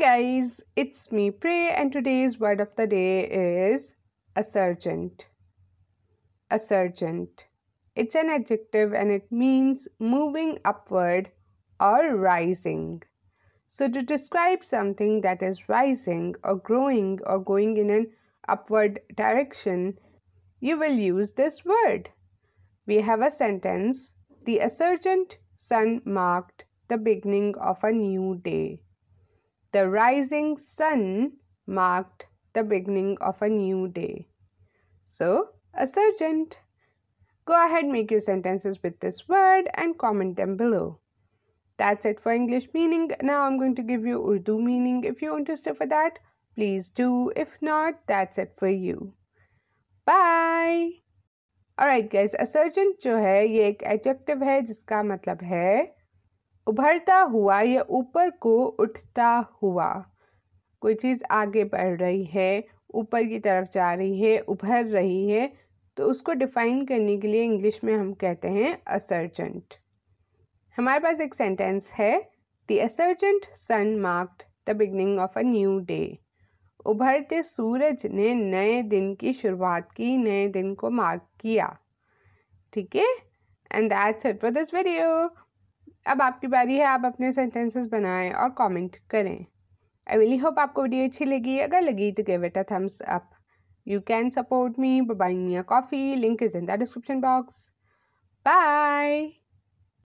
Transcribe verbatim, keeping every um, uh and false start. Hey guys, it's me Prey, and today's word of the day is Assurgent. Assurgent. It's an adjective and it means moving upward or rising. So to describe something that is rising or growing or going in an upward direction, you will use this word. We have a sentence: the assurgent sun marked the beginning of a new day. The rising sun marked the beginning of a new day. So, assurgent. Go ahead, make your sentences with this word and comment them below. That's it for English meaning. Now I'm going to give you Urdu meaning. If you're interested for that, please do. If not, that's it for you. Bye. Alright guys, assurgent जो है ये एक adjective है जिसका मतलब है उभरता हुआ या ऊपर को उठता हुआ. कोई चीज़ आगे बढ़ रही है, ऊपर की तरफ जा रही है, उभर रही है, तो उसको डिफाइन करने के लिए इंग्लिश में हम कहते हैं असर्जेंट. हमारे पास एक सेंटेंस है: the resurgent sun marked the beginning of a new day. उभरते सूरज ने नए दिन की शुरुआत की, नए दिन को मार्क किया. ठीक है, and that's it for this video. अब आपकी बारी है, आप अपने सेंटेंसेस बनाएं और कमेंट करें. आई रियली होप आपको वीडियो अच्छी लगी. अगर लगी तो give it a thumbs up. You can support me by buying me a coffee. Link is in the description box. Bye.